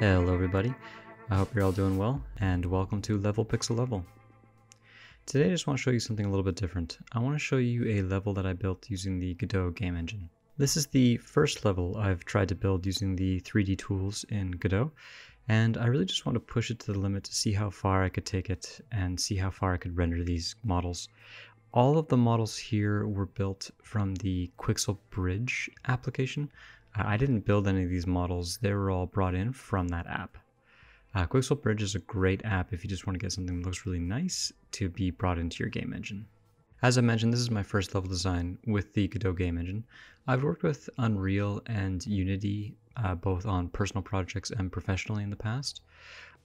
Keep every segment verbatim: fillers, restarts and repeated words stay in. Hello everybody, I hope you're all doing well, and welcome to Level Pixel Level. Today I just want to show you something a little bit different. I want to show you a level that I built using the Godot game engine. This is the first level I've tried to build using the three D tools in Godot, and I really just want to push it to the limit to see how far I could take it and see how far I could render these models. All of the models here were built from the Quixel Bridge application. I didn't build any of these models, they were all brought in from that app. Uh, Quixel Bridge is a great app if you just want to get something that looks really nice to be brought into your game engine. As I mentioned, this is my first level design with the Godot game engine. I've worked with Unreal and Unity, uh, both on personal projects and professionally in the past.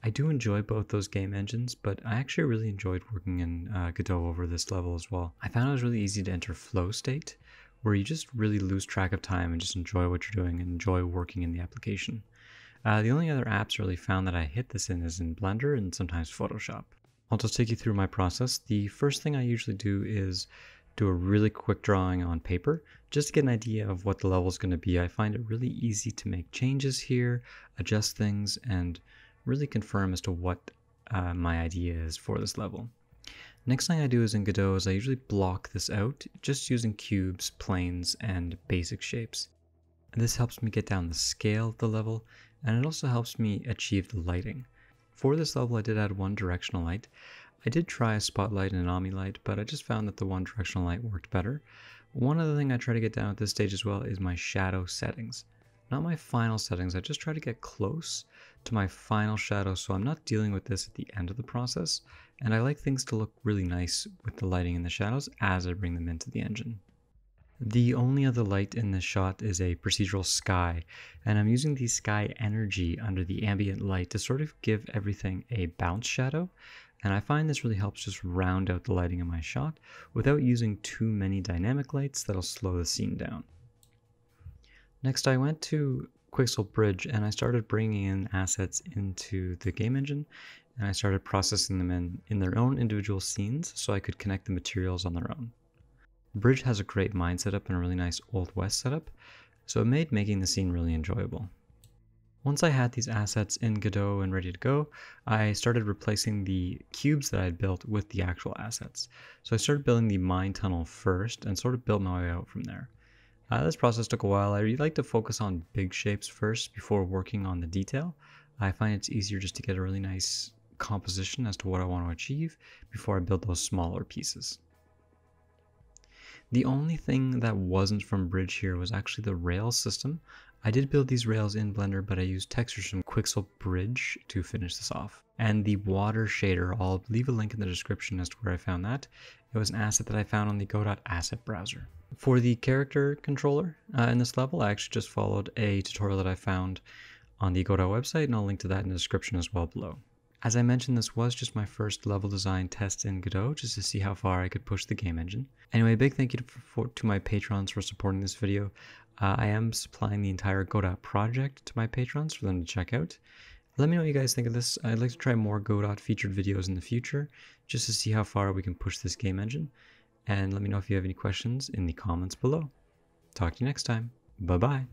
I do enjoy both those game engines, but I actually really enjoyed working in uh, Godot over this level as well. I found it was really easy to enter flow state, where you just really lose track of time and just enjoy what you're doing and enjoy working in the application. Uh, the only other apps I really found that I hit this in is in Blender and sometimes Photoshop. I'll just take you through my process. The first thing I usually do is do a really quick drawing on paper, just to get an idea of what the level is going to be. I find it really easy to make changes here, adjust things, and really confirm as to what uh, my idea is for this level. Next thing I do is in Godot is I usually block this out, just using cubes, planes, and basic shapes. And this helps me get down the scale of the level, and it also helps me achieve the lighting. For this level, I did add one directional light. I did try a spotlight and an omni light, but I just found that the one directional light worked better. One other thing I try to get down at this stage as well is my shadow settings. Not my final settings, I just try to get close to my final shadow so I'm not dealing with this at the end of the process, and I like things to look really nice with the lighting and the shadows as I bring them into the engine. The only other light in this shot is a procedural sky, and I'm using the sky energy under the ambient light to sort of give everything a bounce shadow, and I find this really helps just round out the lighting in my shot without using too many dynamic lights that'll slow the scene down. Next I went to Quixel Bridge and I started bringing in assets into the game engine, and I started processing them in, in their own individual scenes so I could connect the materials on their own. Bridge has a great mine setup and a really nice Old West setup, so it made making the scene really enjoyable. Once I had these assets in Godot and ready to go, I started replacing the cubes that I had built with the actual assets. So I started building the mine tunnel first and sort of built my way out from there. Uh, this process took a while. I really like to focus on big shapes first before working on the detail. I find it's easier just to get a really nice composition as to what I want to achieve before I build those smaller pieces. The only thing that wasn't from Bridge here was actually the rail system. I did build these rails in Blender, but I used textures from Quixel Bridge to finish this off. And the water shader, I'll leave a link in the description as to where I found that. It was an asset that I found on the Godot asset browser. For the character controller uh, in this level, I actually just followed a tutorial that I found on the Godot website, and I'll link to that in the description as well below. As I mentioned, this was just my first level design test in Godot, just to see how far I could push the game engine. Anyway, a big thank you to, for, to my patrons for supporting this video. Uh, I am supplying the entire Godot project to my patrons for them to check out. Let me know what you guys think of this. I'd like to try more Godot featured videos in the future, just to see how far we can push this game engine. And let me know if you have any questions in the comments below. Talk to you next time. Bye-bye.